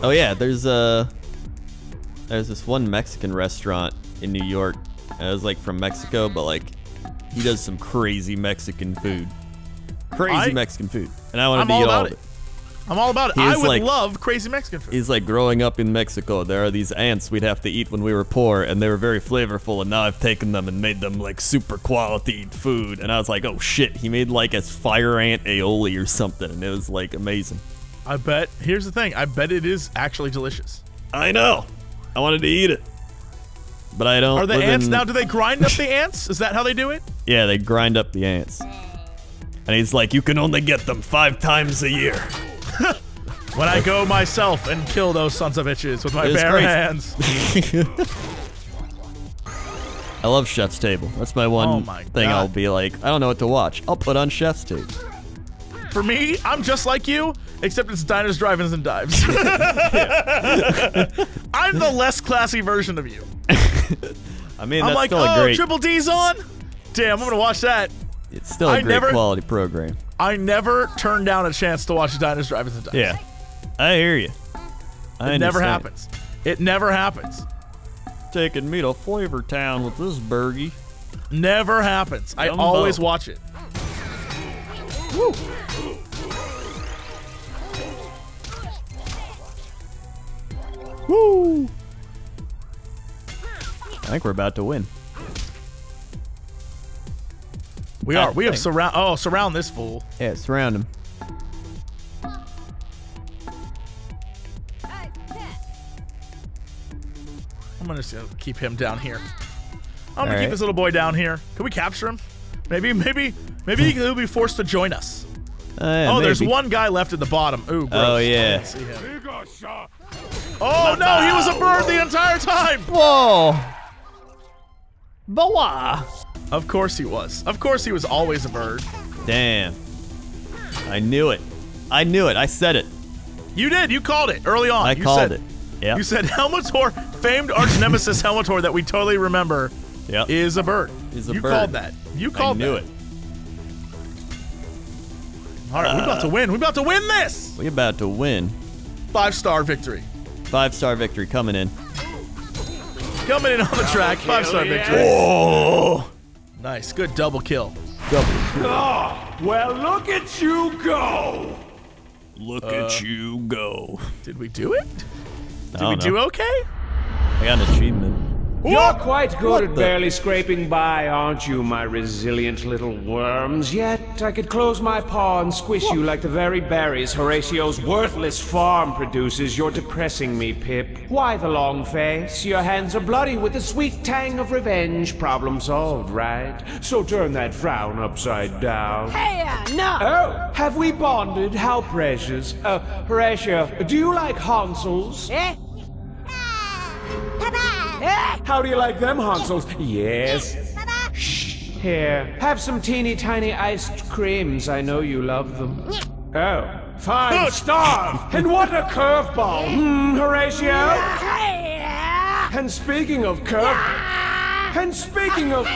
Oh yeah, there's uh, there's this one Mexican restaurant in New York. I was like from Mexico, but like he does some crazy Mexican food, crazy I, Mexican food, and I want to eat all of it. it. I'm all about it. He's I would like, love crazy Mexican food. He's like, growing up in Mexico, there are these ants we'd have to eat when we were poor, and they were very flavorful, and now I've taken them and made them like super quality food. And I was like, oh shit, he made like a fire ant aioli or something, and it was like amazing. I bet. Here's the thing. I bet it is actually delicious. I know. I wanted to eat it, but I don't. Are the ants in... now? Do they grind up the ants? Is that how they do it? Yeah, they grind up the ants. And he's like, you can only get them five times a year. When I go myself and kill those sons of bitches with my bare crazy. hands. I love Chef's Table. That's my one oh my thing. God. I'll be like, I don't know what to watch. I'll put on Chef's Table. For me, I'm just like you. Except it's Diners, Drive-Ins and Dives. I'm the less classy version of you. I mean, I'm that's like, still oh, a great... Triple D's on? Damn, I'm going to watch that. It's still a I great never, quality program. I never turned down a chance to watch Diners, Drive-Ins and Dives. Yeah, I hear you. I it understand. never happens. It never happens. Taking me to Flavor Town with this burgie. Never happens. Dumbo. I always watch it. Woo. Woo! I think we're about to win. We are. I we think. have surround. Oh, surround this fool. Yeah, surround him. I'm gonna keep him down here. I'm All gonna right. keep this little boy down here. Can we capture him? Maybe, maybe, maybe he'll be forced to join us. Uh, yeah, oh, maybe. There's one guy left at the bottom. Ooh, gross. Oh yeah. I didn't see him. Oh no, he was a bird the entire time! Whoa! Boa! Of course he was. Of course he was always a bird. Damn. I knew it. I knew it. I said it. You did. You called it early on. I you called said, it. Yeah. You said Helmator, famed arch nemesis Helmator that we totally remember, yep. is a bird. Is a you bird. You called that. You called that. I knew that. it. All right, uh, we're about to win. We're about to win this. We're about to win. Five-star victory. Five-star victory coming in. Coming in on the track. Five-star victory. Whoa! Nice. Good double kill. Double kill. Oh, well, look at you go. Look uh, at you go. Did we do it? Did we know. do okay? I got an achievement. You're quite good at barely scraping by, aren't you, my resilient little worms? Yet, I could close my paw and squish you like the very berries Horatio's worthless farm produces. You're depressing me, Pip. Why the long face? Your hands are bloody with the sweet tang of revenge. Problem solved, right? So turn that frown upside down. Hey, no! Oh, have we bonded? How precious. Uh, Horatio, do you like Hansels? Eh? How do you like them, Hansels? Yes. Shh. Here, have some teeny tiny iced creams. I know you love them. Oh, fine. Starve! And what a curveball! Hmm, Horatio? And speaking of curve... And speaking of...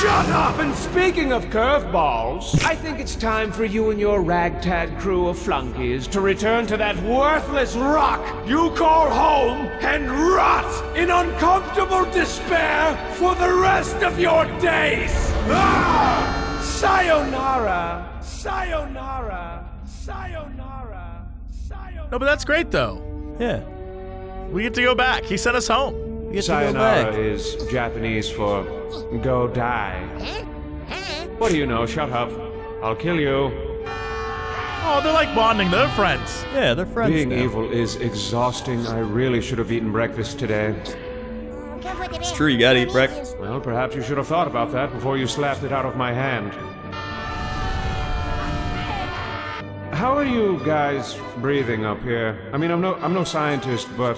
Shut up! And speaking of curveballs, I think it's time for you and your ragtag crew of flunkies to return to that worthless rock you call home and rot in uncomfortable despair for the rest of your days! Ah! Sayonara! Sayonara! Sayonara! Sayonara! No, but that's great, though. Yeah. We get to go back. He sent us home. Sayonara is Japanese for go die. What do you know? Shut up. I'll kill you. Oh, they're like bonding. They're friends. Yeah, they're friends. Being now. Evil is exhausting. I really should have eaten breakfast today. It's true, you gotta eat breakfast. Well, perhaps you should have thought about that before you slapped it out of my hand. How are you guys breathing up here? I mean, I'm no, I'm no scientist, but...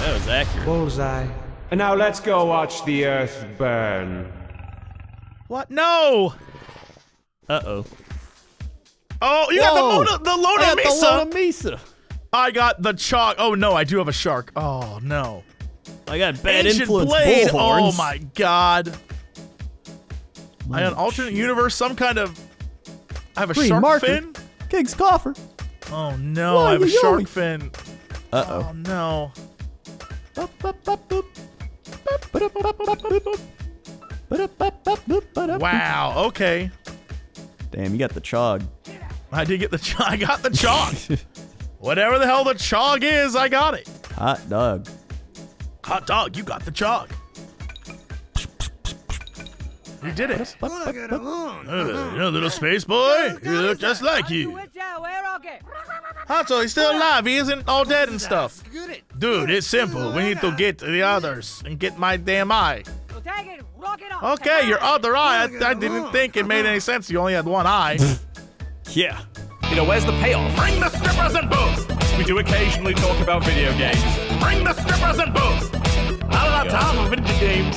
That was accurate. Bullseye. And now let's go watch the earth burn. What? No! Uh-oh. Oh, you Whoa. got the Lona, the Lona I Mesa! The Lona Mesa! I got the chalk. Oh, no, I do have a shark. Oh, no. I got bad Ancient influence blade. Bullhorns. Oh, my God. My I got an alternate shit. universe, some kind of... I have a Green shark marker. fin? King's coffer. Oh, no, Why I have a shark going? fin. Uh-oh. Oh, no. Wow, okay. Damn, you got the chog. I did get the chog. I got the chog. Whatever the hell the chog is, I got it. Hot dog. Hot dog, you got the chog. You did it. Look at him. Uh, you know, little space boy? You look just like you. Hanzo, he's still alive. He isn't all dead and stuff. Dude, it's simple. We need to get the others and get my damn eye. Okay, your other eye. I, I didn't think it made any sense. You only had one eye. Yeah. You know, where's the payoff? Bring the strippers and boobs. We do occasionally talk about video games. Bring the strippers and boobs. I don't have time for video games.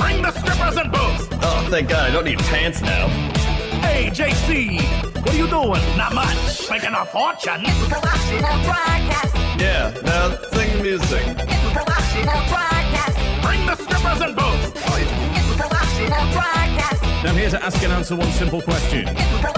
Bring the strippers and boobs. Oh, thank God. I don't need pants now. Hey, J C. What are you doing? Not much. Making a fortune. It's a professional broadcast. Yeah, now sing music. It's a professional broadcast. Bring the strippers and boobs. It's a professional broadcast. Now I'm here to ask and answer one simple question. It's a